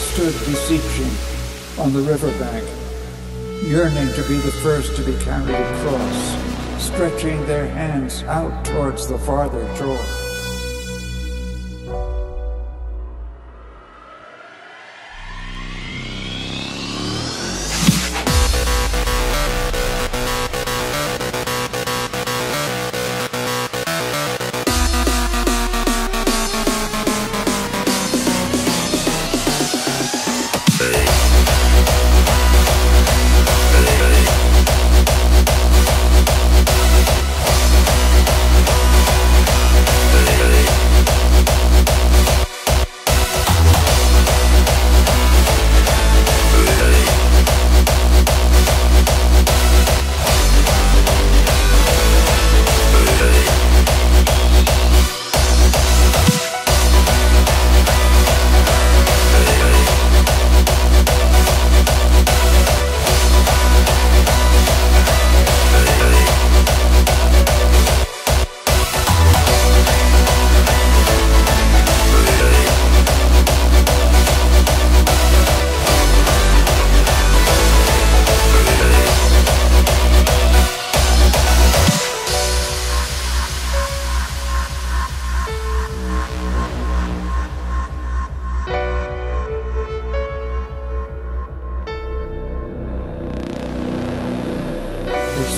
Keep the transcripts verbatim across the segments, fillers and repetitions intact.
stood beseeching on the river bank, yearning to be the first to be carried across, stretching their hands out towards the farther shore.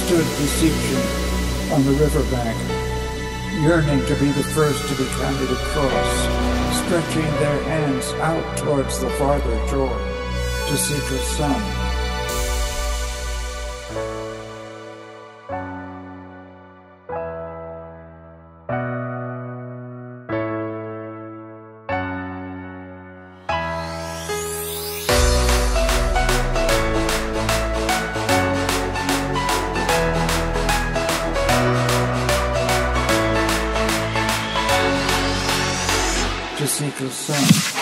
Stood beseeching on the river bank, yearning to be the first to be counted across, stretching their hands out towards the farther shore to seek the sun. To seek the sun.